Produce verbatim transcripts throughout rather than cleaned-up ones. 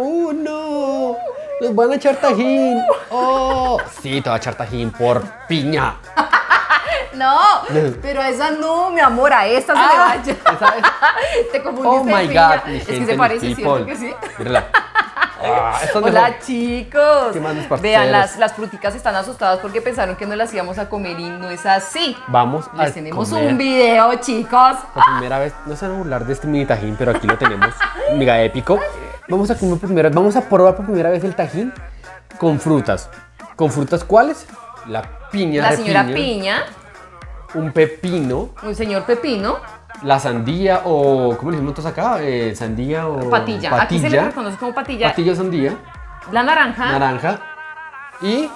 ¡Oh, no! ¡Nos van a echar tajín! ¡Oh! Sí, te va a echar tajín por piña. No, pero a esa no, mi amor, a esta se ah, le va a es... Te confundiste. Oh my piña. God, mi gente, es que se parece, ¿cierto que sí? Mírala. Ah, hola mejor. Chicos, vean, las, las fruticas están asustadas porque pensaron que no las íbamos a comer y no es así. Vamos Les a tenemos comer. un video, chicos. Por primera vez, no se van a burlar de este mini tajín, pero aquí lo tenemos, mega épico. Vamos a comer primero, vamos a probar por primera vez el tajín con frutas. ¿Con frutas cuáles? La piña. La señora piña, piña. Un pepino. Un señor pepino. La sandía o, ¿cómo le decimos nosotros acá? Eh, sandía o... Patilla. patilla. Aquí se le reconoce como patilla. Patilla o sandía. La naranja. Naranja. Y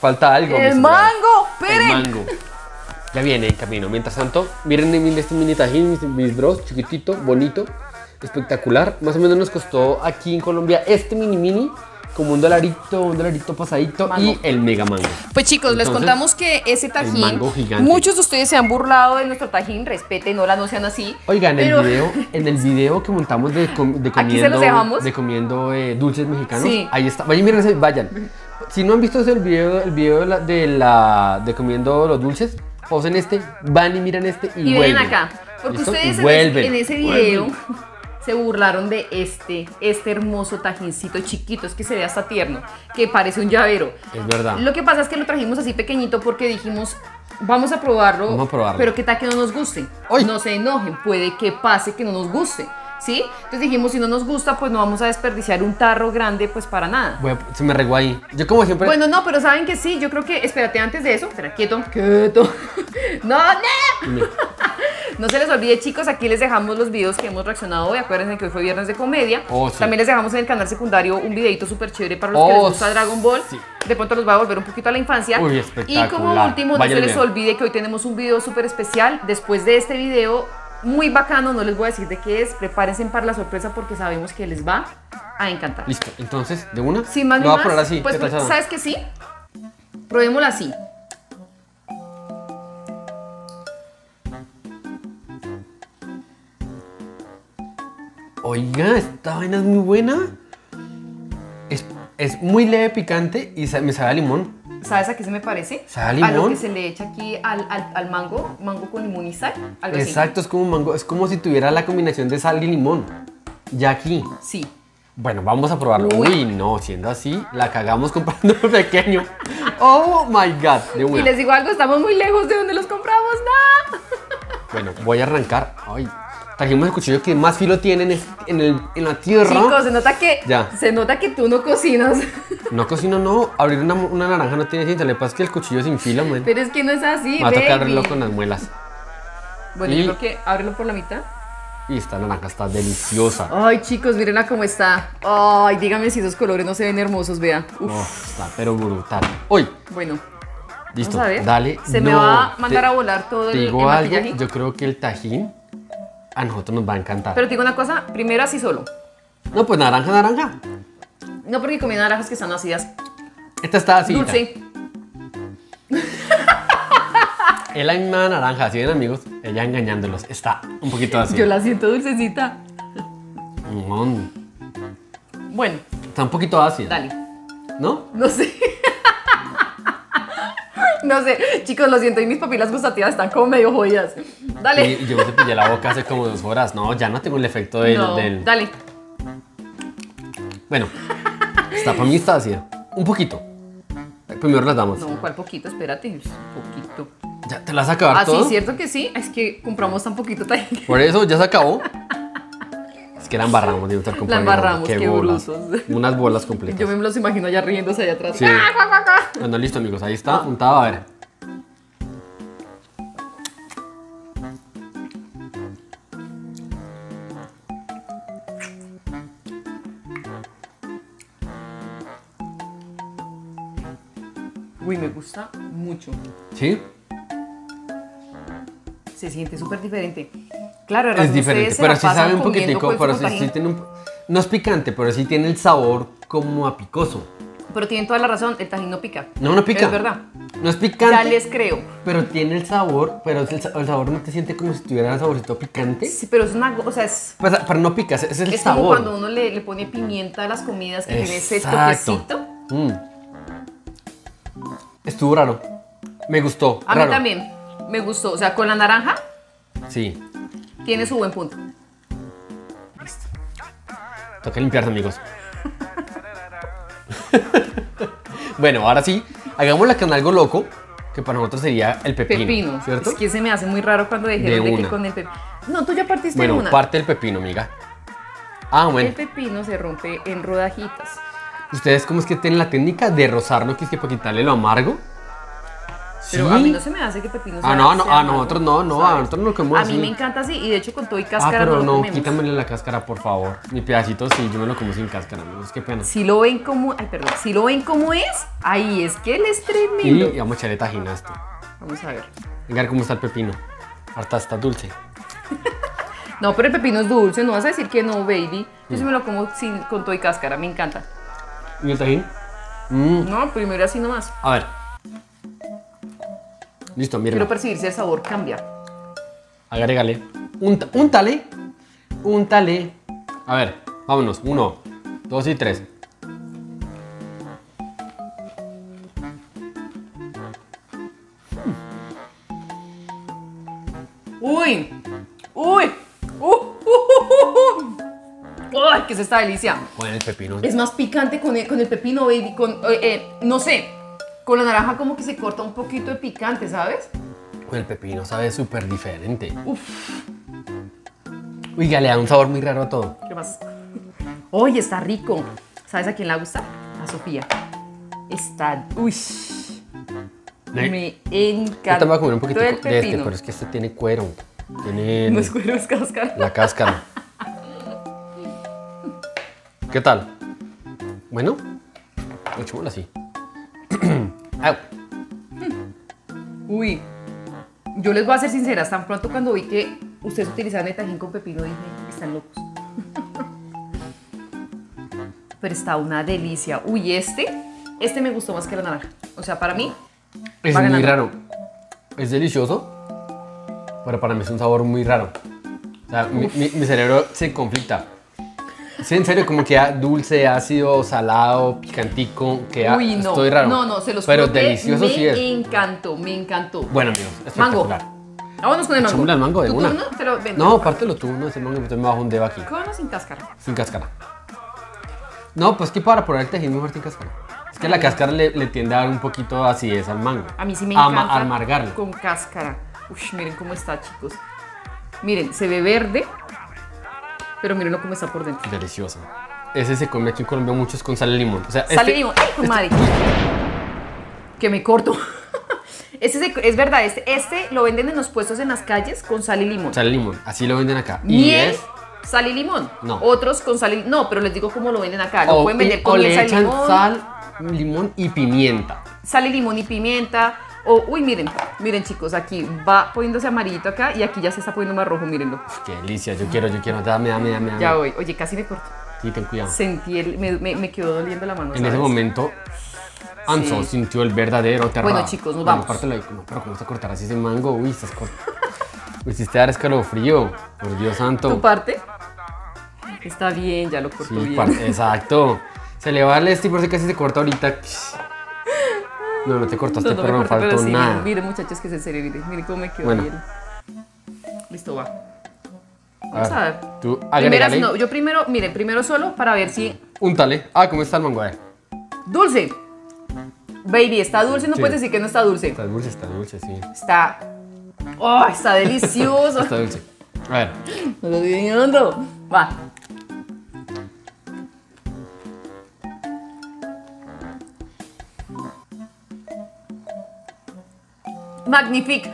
falta algo. ¡El mango! ¡Esperen! El mango. Ya viene en camino. Mientras tanto, miren este mini tajín, mis, mis bros, chiquitito, bonito, espectacular. Más o menos nos costó aquí en Colombia este mini mini. Como un dolarito, un dolarito pasadito mango. Y el mega mango. Pues chicos, entonces, les contamos que ese tajín, mango gigante. Muchos de ustedes se han burlado de nuestro tajín, respeten, hola, no sean así. Oigan, pero... el video, en el video que montamos de, com de comiendo, de comiendo eh, dulces mexicanos, sí. Ahí está, vayan, miren ese, vayan. Si no han visto ese, el video, el video de, la, de, la, de comiendo los dulces, pausen este, van y miran este y, y vuelven. Ven acá, porque ¿listo? Ustedes vuelven, en ese video... Vuelven. Se burlaron de este, este hermoso tajincito chiquito, es que se ve hasta tierno, que parece un llavero. Es verdad. Lo que pasa es que lo trajimos así pequeñito porque dijimos, vamos a probarlo, vamos a probarlo. Pero qué tal que no nos guste. ¡Ay! No se enojen, puede que pase que no nos guste, ¿sí? Entonces dijimos, si no nos gusta, pues no vamos a desperdiciar un tarro grande, pues para nada. Bueno, se me regó ahí. Yo como siempre... Bueno, no, pero ¿saben que sí? Yo creo que, espérate, antes de eso, espera, quieto, quieto. ¡No, no! no. No se les olvide, chicos, aquí les dejamos los videos que hemos reaccionado hoy. Acuérdense que hoy fue viernes de comedia. Oh, sí. También les dejamos en el canal secundario un videito súper chévere para los oh, que les gusta Dragon Ball. Sí. De pronto los va a volver un poquito a la infancia. Uy, espectacular. Y como último, Váyanle. no se les olvide que hoy tenemos un video súper especial. Después de este video, muy bacano, no les voy a decir de qué es. Prepárense para la sorpresa porque sabemos que les va a encantar. Listo, entonces, ¿de una? Sí, más Lo voy más, a probar así. Pues, ¿Qué ¿sabes qué sí? Probémoslo así. Oiga, esta vaina es muy buena. Es, es muy leve, picante y sa me sabe a limón. ¿Sabes a qué se me parece? ¿Sabe a limón? A lo que se le echa aquí al, al, al mango, mango con limón y sal. Algo Exacto, así. Es como mango, es como si tuviera la combinación de sal y limón. Ya aquí. Sí. Bueno, vamos a probarlo. Uy, Uy no, siendo así, la cagamos comprando pequeño. Oh my God. De una. Y les digo algo, estamos muy lejos de donde los compramos, no. Bueno, voy a arrancar. Ay. Trajimos el cuchillo que más filo tiene en, en, el, en la tierra. Chicos, se nota que ya. se nota que tú no cocinas. No cocino, no. Abrir una, una naranja no tiene cinta. Le pasa que el cuchillo sin filo, man. Pero es que no es así, Me va baby. a tocar abrirlo con las muelas. Bueno, y... yo creo que ábrelo por la mitad. Y esta naranja está deliciosa. Ay, chicos, mírenla cómo está. Ay, díganme si esos colores no se ven hermosos, vea. Uf. Oh, está pero brutal. Hoy. Bueno. Listo, vamos a ver. Dale. Se no, me va a mandar te, a volar todo el, digo el algo, yo creo que el tajín... A nosotros nos va a encantar. Pero te digo una cosa, primero así solo. No, pues naranja, naranja. No, porque comí naranjas que están ácidas. Esta está así. Dulce. Es la misma naranja, así ven amigos, ella engañándolos. Está un poquito así. Yo la siento dulcecita. Mm. Bueno. Está un poquito ácida. Dale. ¿No? No sé. No sé, chicos, lo siento, y mis papilas gustativas están como medio jodidas. Dale. Y yo me cepillé la boca hace como dos horas. No, ya no tengo el efecto del... No, del... dale. Bueno, está para mí está ácida. Un poquito. Primero las damos. No, ¿cuál poquito? Espérate, un poquito. ¿Ya te las vas a acabar todo? Ah, sí, cierto que sí. Es que compramos tan poquito tajín. Por eso, ya se acabó. Es que la embarramos. Digo, la embarramos, qué, qué bolas. Brutos. Unas bolas completas. Yo me los imagino allá riéndose allá atrás. Sí. Bueno, listo, amigos. Ahí está, apuntado. A ver. Uy, me gusta mucho. ¿Sí? Se siente súper diferente. Claro, es diferente, pero sí sabe un poquitico, pero sí, sí tiene un... No es picante, pero sí tiene el sabor como a picoso. Pero tienen toda la razón, el tajín no pica. No, no pica. Es verdad. No es picante. Ya les creo. Pero tiene el sabor, pero el, el sabor no te siente como si tuviera el saborcito picante. Sí, pero es una... o sea, es... Pero, pero no pica, es, es el es sabor. Es como cuando uno le, le pone pimienta a las comidas que tiene ese toquecito. Mm. Estuvo raro. Me gustó. A raro. mí también. Me gustó. O sea, con la naranja... Sí. Tiene su buen punto. Listo. Toca limpiarse, amigos. Bueno, ahora sí, hagámosla con algo loco, que para nosotros sería el pepino. Pepino, ¿cierto? Es que se me hace muy raro cuando dijeron de, de que con el pepino. No, tú ya partiste bueno, de una. Bueno, parte el pepino, amiga. Ah, bueno. El pepino se rompe en rodajitas. ¿Ustedes cómo es que tienen la técnica de rozarlo, que es que para quitarle lo amargo? Pero ¿sí? A mí no se me hace que pepino sea... Ah, no, no, sea a amargo, nosotros no, no, ¿sabes? A nosotros no lo comemos. A mí así. Me encanta así, y de hecho con todo y cáscara. Ah, pero no, no quítamele la cáscara, por favor. Mi pedacito sí, yo me lo como sin cáscara, amigos, qué pena. Si lo ven como... Ay, perdón, si lo ven como es, ahí es que él es tremendo. Y vamos a echarle tajín a esto. Vamos a ver. Venga, ¿cómo está el pepino? Harta está dulce. No, pero el pepino es dulce, no vas a decir que no, baby. Yo mm. sí me lo como sin, con todo y cáscara, me encanta. ¿Y el tajín? Mm. No, primero así nomás. A ver. Listo, mira. Quiero percibir si el sabor cambia. Agrégale. Un, un tale. Un tale. A ver, vámonos. Uno, dos y tres. Uy. Uy. Uh, uh, uh, uh. ¡Ay, qué es esta delicia! Con el pepino. Es más picante con el, con el pepino, baby. Con, eh, eh, no sé. Con la naranja como que se corta un poquito de picante, ¿sabes? Con el pepino sabe súper diferente. Uf. Oiga, le da un sabor muy raro a todo. ¿Qué más? Oye, está rico. ¿Sabes a quién le gusta? A Sofía. Está... Uy. ¿Nay? Me encanta. Yo te voy a comer un poquito de este, pero es que este tiene cuero. Tiene... No es cuero, es cáscara. La cáscara. ¿Qué tal? Bueno, echémoslo así. Au. Uy, yo les voy a ser sinceras, tan pronto cuando vi que ustedes utilizaban el tajín con pepino dije, están locos. Pero está una delicia. Uy, este, este me gustó más que la naranja. O sea, para mí es muy ganando. Raro. Es delicioso, pero para mí es un sabor muy raro. O sea, mi, mi, mi cerebro se conflicta. Sí, en serio, como queda dulce, ácido, salado, picantico, queda... Uy, no, estoy raro. No, no, se los juro que delicioso me sí es. encantó, me encantó. Bueno, amigos, espectacular. Mango. Vámonos con el mango. El mango de ¿Tú, una. Tú, no, te lo vendo. No, pártelo tú, no, ese mango, yo me bajo un dedo aquí. ¿Con o sin cáscara? Sin cáscara. No, pues que para probar el tejido mejor sin cáscara. Es que Ay, la cáscara le, le tiende a dar un poquito de acidez al mango. A mí sí me encanta. A amargarlo. Con cáscara. Uy, miren cómo está, chicos. Miren, se ve verde. Pero mírenlo cómo está por dentro. Delicioso. Ese se come aquí en Colombia muchos con sal y limón. O sea, sal este, y limón. ¡Ay, comadre! Este... Que me corto. Este se, es verdad, este, este lo venden en los puestos en las calles con sal y limón. Sal y limón, así lo venden acá. ¿Y es? Sal y limón. No. Otros con sal y limón. No, pero les digo cómo lo venden acá. Lo o pueden vender con sal y limón. Sal, limón y pimienta. Sal y limón y pimienta. O, uy, miren, miren chicos, aquí va poniéndose amarillito acá y aquí ya se está poniendo más rojo, mírenlo. Qué delicia, yo quiero, yo quiero, dame, dame, dame. dame. Ya voy, oye, casi me corto. Sí, ten cuidado. Sentí, el, me, me, me quedó doliendo la mano. En ¿sabes? ese momento, Anso sí. sintió el verdadero terror. Bueno chicos, nos bueno, vamos. De, no, pero ¿cómo se cortará así ese mango? Uy, estás corto. Me hiciste dar escalofrío, por Dios santo. ¿Tu parte? Está bien, ya lo corto sí, bien. Parte, exacto. Se le va a dar este y por si casi se corta ahorita. No, no te cortaste, no, no pero no faltó pero sí, nada. Miren, muchachos, que es en serio, miren, miren cómo me quedó bueno. bien. Listo, va. Vamos a ver. A ver. Tú primero, no, yo primero, miren, primero solo para ver si... Úntale. Ah, ¿cómo está el mango? A ver. Dulce. Baby, está dulce, no sí. puedes decir que no está dulce. Está dulce, está dulce, sí. Está... ¡Oh, está delicioso! Está dulce. A ver. No lo estoy viendo. Va. Magnífico.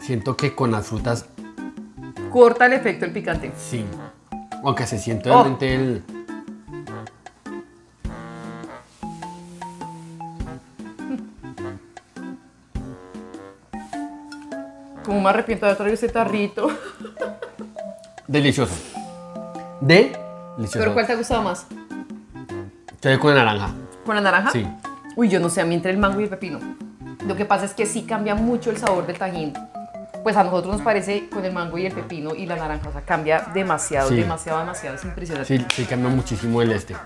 Siento que con las frutas corta el efecto el picante. Sí. Aunque se siente realmente oh. el. Como me arrepiento de haber traído ese tarrito. Delicioso. De Delicioso. ¿Pero cuál te ha gustado más? Estoy con la naranja. ¿Con la naranja? Sí. Uy, yo no sé, a mí entre el mango y el pepino. Lo que pasa es que sí cambia mucho el sabor del tajín. Pues a nosotros nos parece con el mango y el pepino y la naranja. O sea, cambia demasiado, sí. demasiado, demasiado. Es impresionante. Sí, sí, cambia muchísimo el este.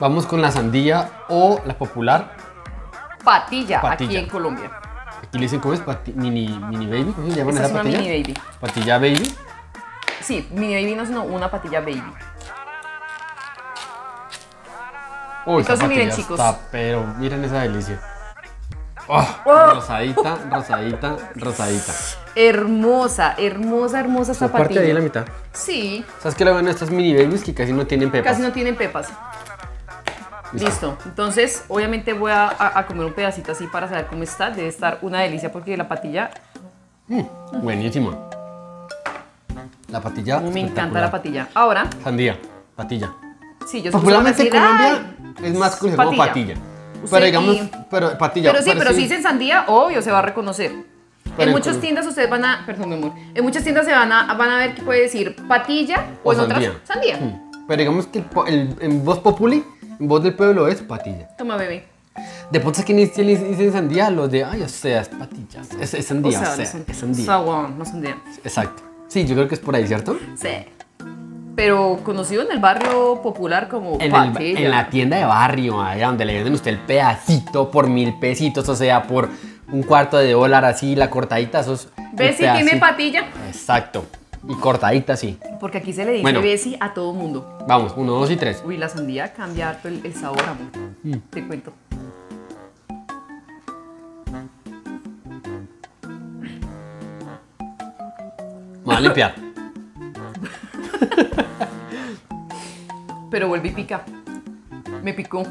Vamos con la sandía o la popular. Patilla, patilla. Aquí en Colombia. Aquí le dicen, ¿cómo es? Pati mini, mini baby. ¿Cómo se llaman esa patilla? Mini baby. Patilla baby. Sí, mini baby no, sino una patilla baby. Uy, entonces miren, chicos. Está, pero miren esa delicia. Oh, oh. Rosadita, rosadita, rosadita. Hermosa, hermosa, hermosa esta patilla. Parte de ahí en la mitad. Sí. ¿Sabes qué le van a estas mini babies que casi no tienen pepas? Casi no tienen pepas. Listo. Listo. Entonces, obviamente voy a, a comer un pedacito así para saber cómo está. Debe estar una delicia porque la patilla... Mm, buenísima. La patilla. Me encanta la patilla. Ahora... Sandía, patilla. Sí, yo sé popularmente en Colombia es más conocido como patilla. Pero digamos, pero patilla. Pero sí, pero sí. si dicen sandía, obvio, se va a reconocer. Pero en muchas tiendas ustedes van a, perdón mi amor, en muchas tiendas se van a, van a ver que puede decir patilla o, o en sandía. otras sandía. Hmm. Pero digamos que el, el, en voz populi, en voz del pueblo es patilla. Toma, bebé. De pronto es que ni dicen sandía, los de, ay, o sea, es patilla, es, es sandía, o sea, o sea, es sandía. Saguán, no sandía. Exacto. Sí, yo creo que es por ahí, ¿cierto? Sí. Pero conocido en el barrio popular como en patilla. El, en la tienda de barrio, allá donde le venden usted el pedacito por mil pesitos, o sea, por un cuarto de dólar, así, la cortadita, esos. ¿Bessie tiene patilla? Exacto. Y cortadita, sí. Porque aquí se le dice bueno, Bessie a todo mundo. Vamos, uno, dos y tres. Uy, la sandía cambia harto el, el sabor, amor. Mm. Te cuento. Vamos a limpiar. Pero vuelve y pica. Me picó.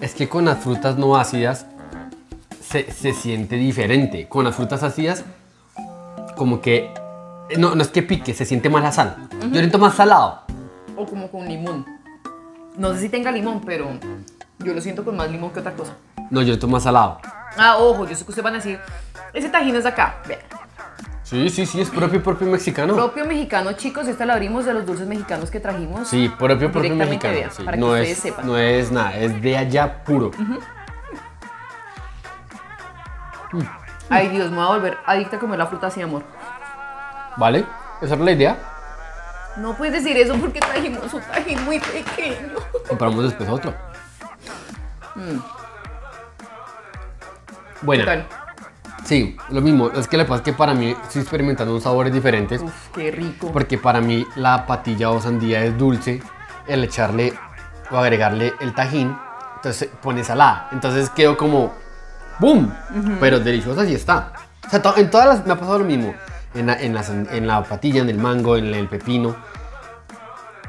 Es que con las frutas no ácidas se, se siente diferente. Con las frutas ácidas, como que. No, no es que pique, se siente más la sal. Uh-huh. Yo siento más salado. O como con limón. No sé si tenga limón, pero yo lo siento con más limón que otra cosa. No, yo siento más salado. Ah, ojo, yo sé que ustedes van a decir: ese tajín es de acá. Vean. Sí, sí, sí, es propio, propio mexicano. Propio mexicano, chicos, esta la abrimos de los dulces mexicanos que trajimos. Sí, propio, propio mexicano, vean, sí. Para que no ustedes es, sepan. No es nada, es de allá puro. Uh-huh. Mm. Ay, Dios, me voy a volver adicta a comer la fruta así, amor. ¿Vale? ¿Esa era la idea? No puedes decir eso porque trajimos un tajín muy pequeño. Compramos después otro. Mm. Bueno. ¿Qué tal? Sí, lo mismo, es que lo que pasa es que para mí estoy experimentando unos sabores diferentes. Uf, qué rico. Porque para mí la patilla o sandía es dulce, el echarle o agregarle el tajín, entonces pone salada, entonces quedó como ¡boom! Uh-huh. Pero deliciosa sí está. O sea, en todas las me ha pasado lo mismo, en la, en la, en la patilla, en el mango, en el pepino.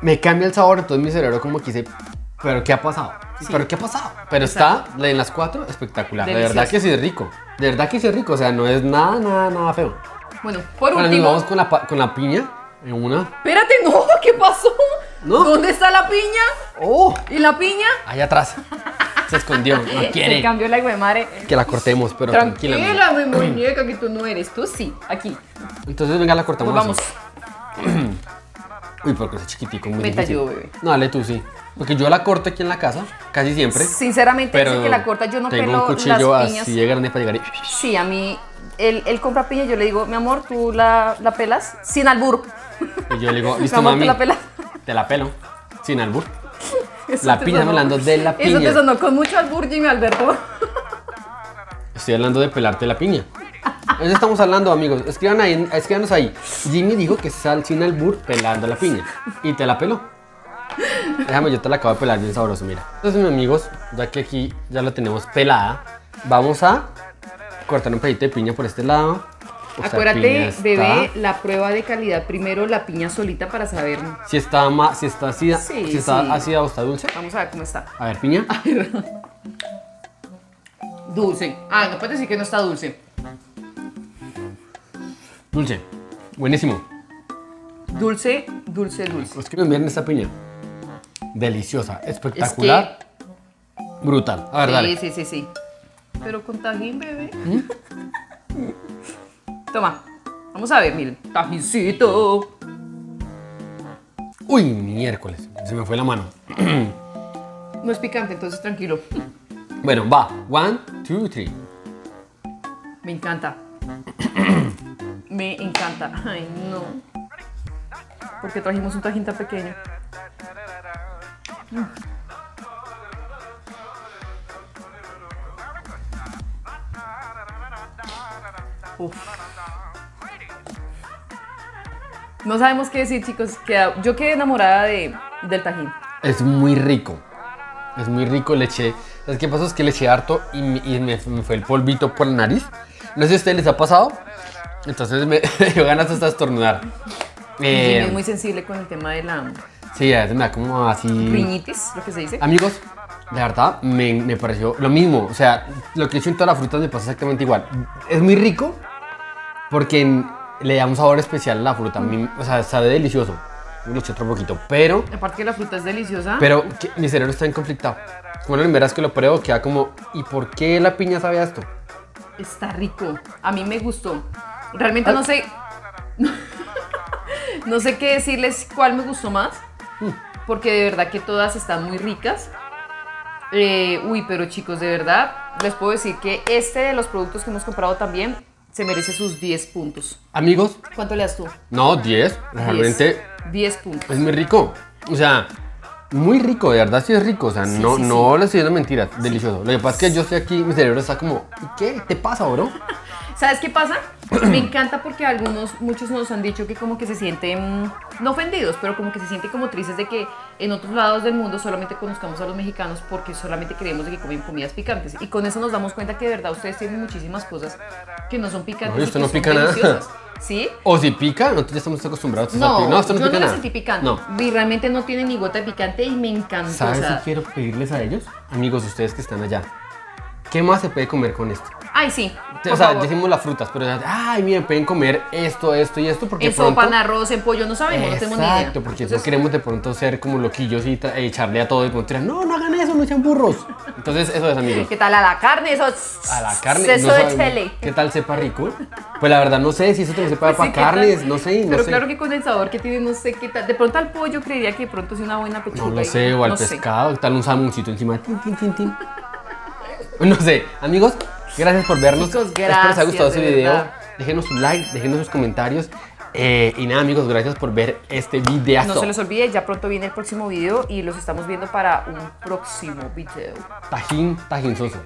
Me cambia el sabor, entonces mi cerebro como que dice, ¿pero qué ha pasado? Sí. ¿Pero qué ha pasado? Pero exacto. Está en las cuatro espectacular. Delicioso. De verdad que sí es rico. De verdad que sí es rico. O sea, no es nada, nada, nada feo. Bueno, por bueno, último. Vamos con la, con la piña. En una. Espérate, no, ¿qué pasó? ¿No? ¿Dónde está la piña? Oh. ¿Y la piña? Allá atrás. Se escondió. No quiere. Se cambió la madre. Que la cortemos, pero tranquila. Tranquila, mi muñeca, que tú no eres. Tú sí, aquí. Entonces, venga, la cortamos. Pues vamos. Uy, porque es chiquitico. Muy me te ayudo, bebé. No, dale tú, sí. Porque yo la corto aquí en la casa, casi siempre. Sinceramente, pero dice que la corta, yo no tengo pelo un cuchillo las piñas. Así de grande para llegar y... Sí, a mí, él, él compra piña y yo le digo, mi amor, ¿tú la, la pelas? Sin albur. Y yo le digo, ¿listo, mami? ¿Te la pelas? Te la pelo, sin albur. Eso la piña, hablando de la piña. Eso te sonó con mucho albur, Jimmy Alberto. Estoy hablando de pelarte la piña. Eso estamos hablando, amigos. Escriban ahí, escríbanos ahí. Jimmy dijo que sal sin albur pelando la piña. Y te la peló. Déjame, yo te la acabo de pelar bien sabroso, mira. Entonces, mis amigos, ya que aquí ya la tenemos pelada, vamos a cortar un pedacito de piña por este lado. O sea, acuérdate, bebé, está... la prueba de calidad. Primero la piña solita para saber si está más, si está ácida, sí, si está sí. ácida o está dulce. Vamos a ver cómo está. A ver, piña. A ver. Dulce. Ah, no puedes decir que no está dulce. Dulce. Buenísimo. Dulce, dulce, dulce. Pues que me envíen esta piña. Deliciosa, espectacular, es que... brutal. A ver, sí, dale. Sí, sí, sí. Pero con tajín, bebé. ¿Mm? Toma, vamos a ver, miren. Tajincito. Uy, miércoles, se me fue la mano. No es picante, entonces tranquilo. Bueno, va, one, two, three. Me encanta. Me encanta. Ay, no. Porque trajimos un tajín tan pequeño. Uf. No sabemos qué decir, chicos. Queda, yo quedé enamorada de, del tajín. Es muy rico. Es muy rico. Le eché. ¿Sabes qué pasó? Es que le eché harto y, me, y me, me fue el polvito por la nariz. No sé si a ustedes les ha pasado. Entonces me dio ganas hasta estornudar. Eh, es muy sensible con el tema de la... Sí, es una como así... riñitis, lo que se dice. Amigos, la verdad me, me pareció lo mismo. O sea, lo que he hecho en todas las frutas me pasa exactamente igual. Es muy rico porque le da un sabor especial a la fruta. Mm. O sea, sabe delicioso. Le eché otro poquito, pero... Aparte que la fruta es deliciosa. Pero que, mi cerebro está en conflicto. Bueno, en veras que lo pruebo, queda como... ¿Y por qué la piña sabe a esto? Está rico. A mí me gustó. Realmente Ay. no sé... No sé qué decirles cuál me gustó más, porque de verdad que todas están muy ricas. Eh, uy, pero chicos, de verdad, les puedo decir que este de los productos que hemos comprado también se merece sus diez puntos. Amigos. ¿Cuánto le das tú? No, diez. Realmente. diez puntos. Es muy rico. O sea, muy rico, de verdad sí es rico. O sea, sí, no, sí, no sí. le estoy dando mentiras. Sí. Delicioso. Lo que pasa es que yo estoy aquí, mi cerebro está como, ¿qué te pasa, bro? ¿Sabes qué pasa? Me encanta porque algunos, muchos nos han dicho que como que se sienten, no ofendidos, pero como que se sienten como tristes de que en otros lados del mundo solamente conozcamos a los mexicanos porque solamente creemos que comen comidas picantes. Y con eso nos damos cuenta que de verdad ustedes tienen muchísimas cosas que no son picantes. No, esto no pica nada. ¿Sí? O si pica, nosotros ya estamos acostumbrados a no, no, esto no yo pica no lo sentí picante. No. Y realmente no tienen ni gota de picante y me encanta. ¿Sabes o sea, si quiero pedirles a ellos? Amigos, ustedes que están allá, ¿qué más se puede comer con esto? Ay, sí. O sea, decimos las frutas, pero ay, miren, pueden comer esto, esto y esto. Porque en pronto... sopa, en arroz, en pollo, no sabemos, exacto, no tenemos ni idea. Exacto, porque entonces... no queremos de pronto ser como loquillos y echarle a todo y decir, no, no hagan eso, no sean burros. Entonces, eso es, amigos. ¿Qué tal a la carne? Eso A la carne. Eso no de chile. ¿Qué tal sepa rico? Pues la verdad, no sé si eso te sepa para sí, carnes, no sé, no pero sé. Pero claro que con el sabor que tiene, no sé qué tal. De pronto al pollo creería que de pronto es una buena pechuga. No lo sé, o al no pescado, sé. Tal un salmoncito encima. Tin, tin, tin, tin. No sé, amigos. Gracias por vernos, chicos, gracias, espero les haya gustado este video, déjenos su like, déjenos sus comentarios eh, y nada, amigos, gracias por ver este videazo. No se les olvide, ya pronto viene el próximo video y los estamos viendo para un próximo video. Tajín, tajín soso.